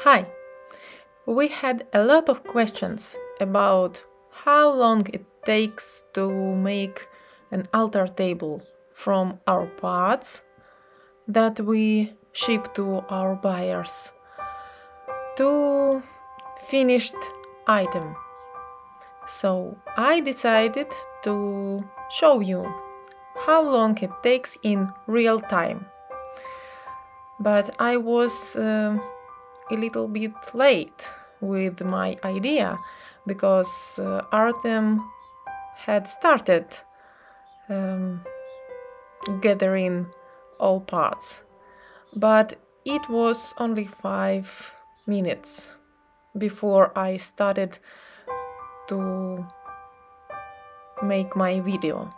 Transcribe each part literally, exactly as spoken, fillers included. Hi! We had a lot of questions about how long it takes to make an altar table from our parts that we ship to our buyers to finished item. So I decided to show you how long it takes in real time. But I was uh, a little bit late with my idea because uh, Artem had started um, gathering all parts, but it was only five minutes before I started to make my video.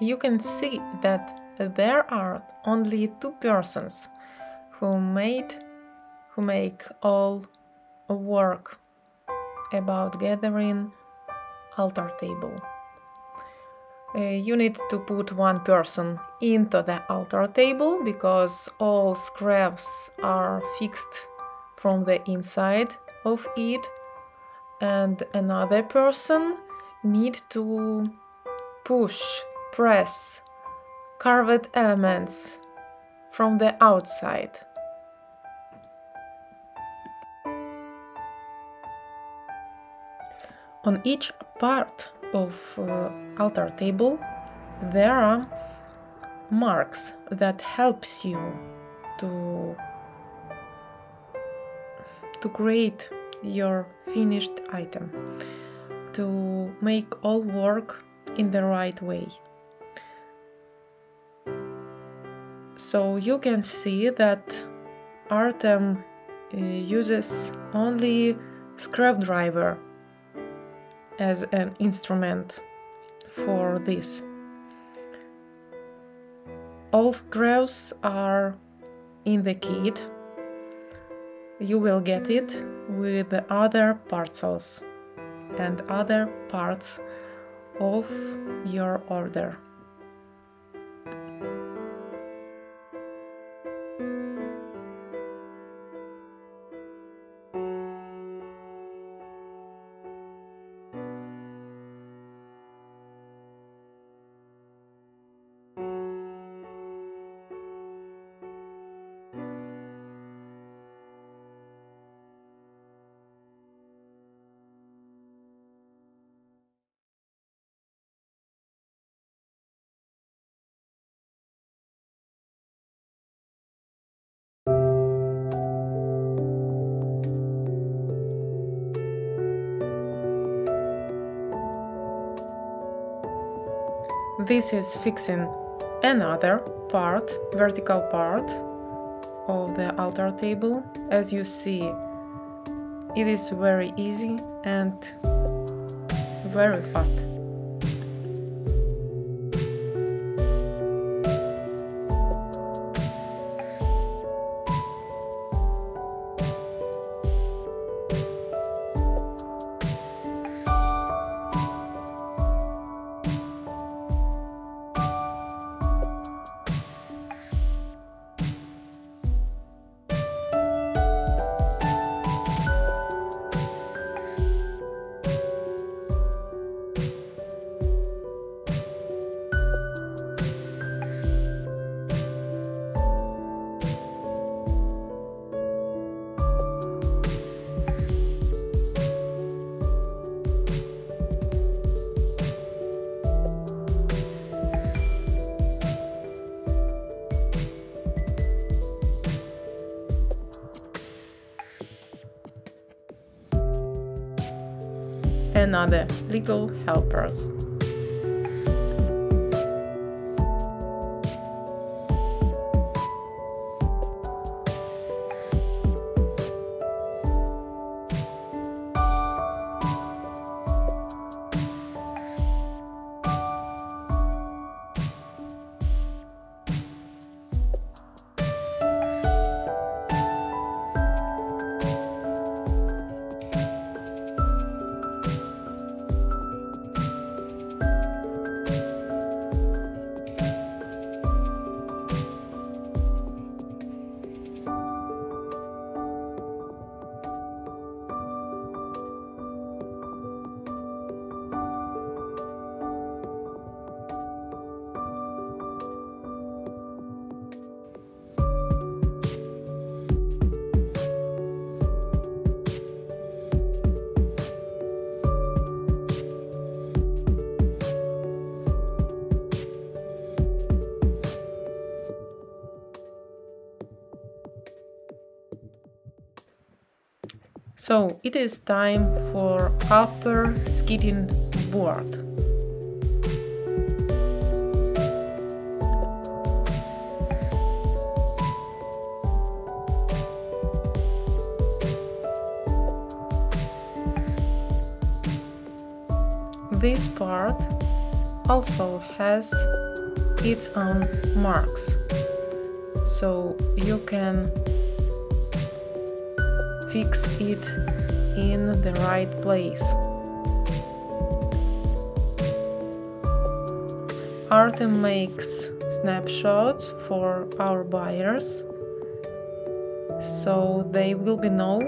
You can see that there are only two persons who made, who make all work about gathering altar table. Uh, you need to put one person into the altar table because all scraps are fixed from the inside of it, and another person need to push press carved elements from the outside. On each part of uh, altar table there are marks that helps you to, to create your finished item, to make all work in the right way. So you can see that Artem uh, uses only screwdriver as an instrument for this. All screws are in the kit. You will get it with the other parcels and other parts of your order. This is fixing another part, vertical part of the altar table. As you see, it is very easy and very fast. And other little helpers. So it is time for upper skidding board. This part also has its own marks, so you can fix it in the right place. Artem makes snapshots for our buyers, so they will be know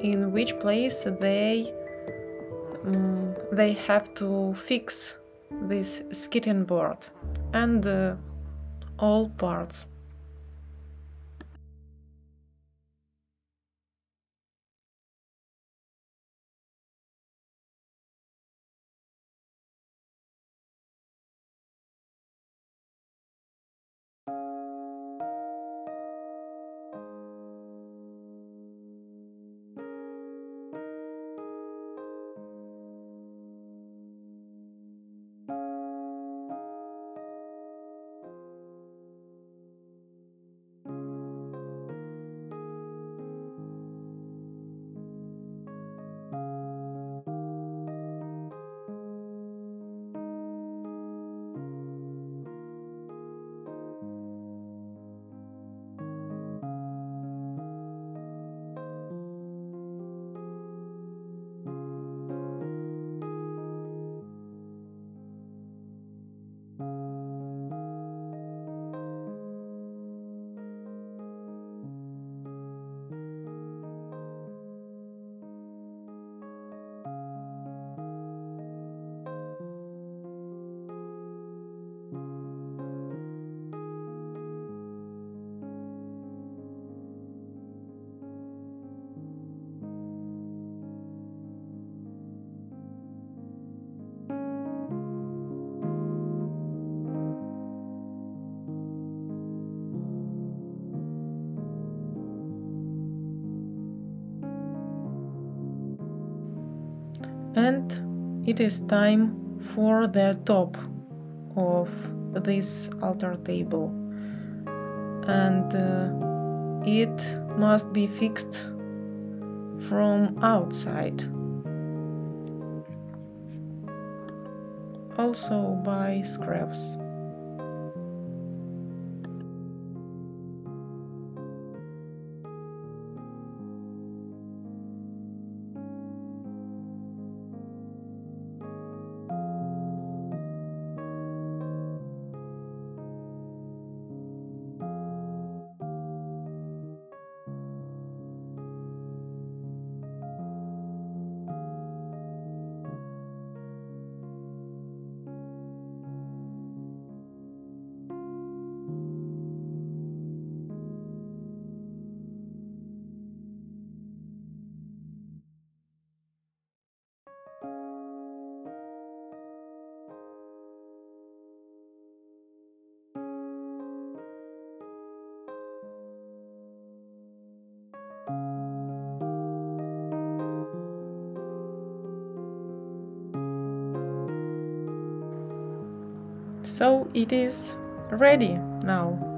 in which place they Um, they have to fix this skidding board and uh, all parts. And it is time for the top of this altar table, and uh, it must be fixed from outside, also by scraps. So it is ready now.